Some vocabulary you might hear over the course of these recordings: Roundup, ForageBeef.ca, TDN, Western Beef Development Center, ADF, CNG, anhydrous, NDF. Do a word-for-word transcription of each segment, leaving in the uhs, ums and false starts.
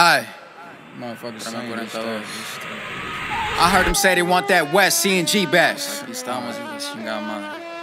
Aye. Motherfuckers, I heard them say they want that West C N G bass.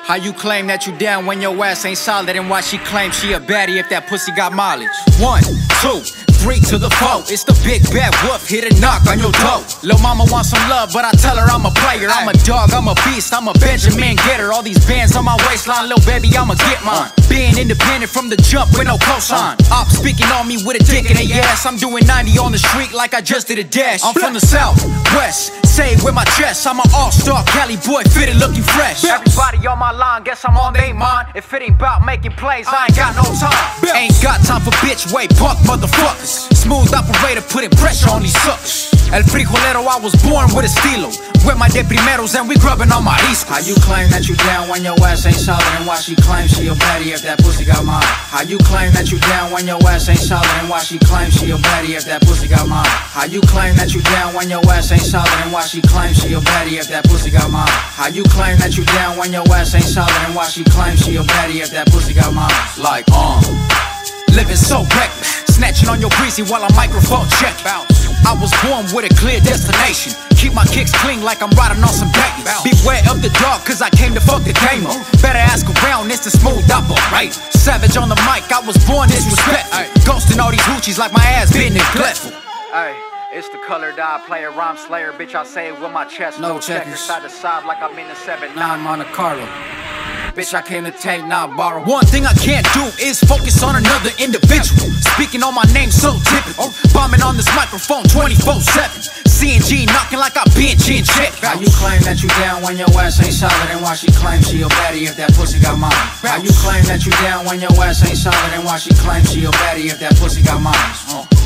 How you claim that you down when your ass ain't solid, and why she claims she a baddie if that pussy got mileage? One, two, three to the four. It's the big bad wolf, hit a knock on your door. Lil' mama wants some love, but I tell her I'm a player. I'm a dog, I'm a beast, I'm a Benjamin getter. All these bands on my waistline, lil' baby, I'ma get mine. Being independent from the jump with no cosign. Op speaking on me with a dick in their ass. I'm doing ninety on the street like I just did a dash. I'm from the south, west, say with my chest. I'm an all-star Cali boy, fitted looking fresh. Everybody on my line, guess I'm on they mind. If it ain't about making plays, I ain't got no time. Ain't got time for bitch, wait, buck motherfuckers. Smooth operator, putting pressure on these suckers. El frijolero, I was born with estilo. With my de primeros and we grubbing on my east coast. How you claim that you down when your ass ain't solid, and why she claims she a baddie if that pussy got mine? How you claim that you down when your ass ain't solid, and why she claims she a baddie if that pussy got mine? How you claim that you down when your ass ain't solid, and why she claims she a baddie if that pussy got mine? How you claim that you down when your ass ain't solid, and why she claims she a baddie if that pussy got mine? Like, um, living so reckless, snatching on your breezy while I microphone check. I was born with a clear destination. Keep my kicks clean like I'm riding on some Dayton. Beware of the dog, cause I came to fuck the game up. Better ask around, it's the smooth operator. Savage on the mic, I was born disrespectful. Ghosting all these hoochies like my ass been neglectful. It's the color dye player, rhyme slayer. Bitch, I say it with my chest. No, no checkers. Side to side like I'm in a seven nine Monte Carlo. Bitch, I can't take, now nah, borrow. One thing I can't do is focus on another individual. Speaking on my name so typical. Bombing on this microphone twenty-four seven. C N G knocking like I been chin check. How you claim that you down when your ass ain't solid, and why she claims she a baddie if that pussy got mine? How you claim that you down when your ass ain't solid, and why she claims she a baddie if that pussy got mine? Uh.